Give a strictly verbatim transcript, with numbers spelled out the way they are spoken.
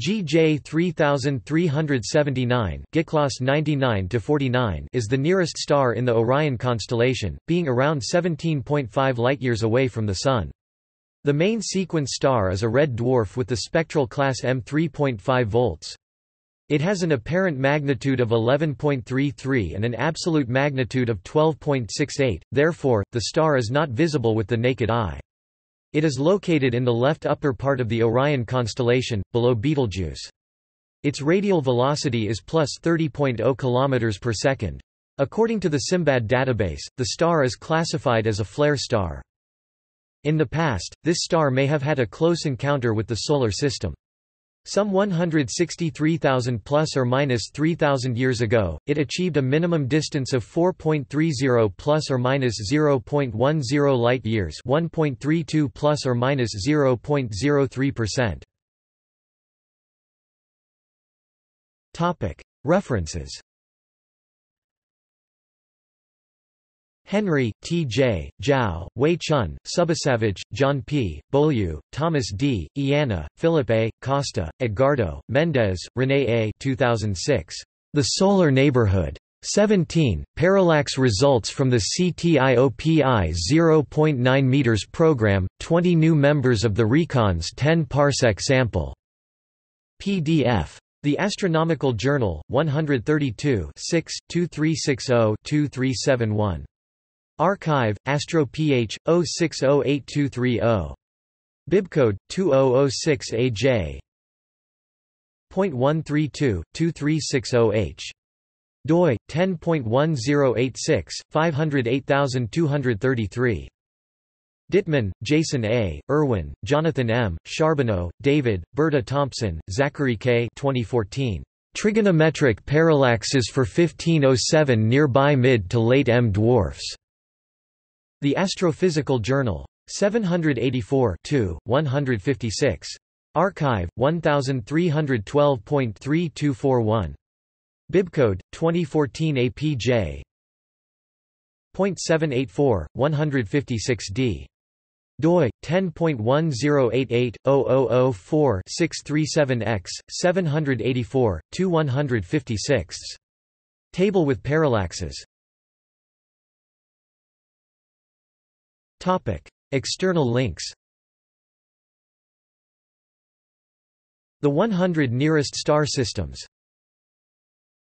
G J three thousand three hundred seventy-nine Giclas ninety-nine to forty-nine is the nearest star in the Orion constellation, being around seventeen point five light-years away from the Sun. The main sequence star is a red dwarf with the spectral class M three point five volts. It has an apparent magnitude of eleven point three three and an absolute magnitude of twelve point six eight, therefore, the star is not visible with the naked eye. It is located in the left upper part of the Orion constellation, below Betelgeuse. Its radial velocity is plus thirty point zero kilometers per second. According to the SIMBAD database, the star is classified as a flare star. In the past, this star may have had a close encounter with the Solar System. Some one hundred sixty-three thousand plus or minus three thousand years ago, it achieved a minimum distance of four point three zero plus or minus zero point one zero light years, one point three two plus or minus zero point zero three percent. Topic: References. Henry, T J, Jao, Wei Chun, Subasavage, John P., Beaulieu, Thomas D., Iana, Philip A., Costa, Edgardo, Mendez, René A. two thousand six. The Solar Neighborhood. seventeen. Parallax Results from the C T I O P I zero point nine meters Program, twenty new members of the RECON's ten parsec sample. P D F. The Astronomical Journal, one thirty-two, six, twenty-three sixty, twenty-three seventy-one. Archive, AstroPH, zero six zero eight two three zero. Bibcode, two thousand six A J. point one three two, two three six zero H. doi, ten point one zero eight six, five oh eight two three three. Ditman, Jason A., Irwin, Jonathan M., Charbonneau, David, Berta Thompson, Zachary K. twenty fourteen. Trigonometric Parallaxes for fifteen oh seven Nearby Mid to Late M Dwarfs. The Astrophysical Journal. seven eighty-four, one fifty-six. Archive, thirteen twelve point three two four one. Bibcode, twenty fourteen A P J. point seven eight four, one fifty-six D. doi, ten point one zero eight eight, zero zero zero four, six three seven X, seven eighty-four, two one fifty-six. Table with parallaxes. Topic: External links. The one hundred nearest star systems.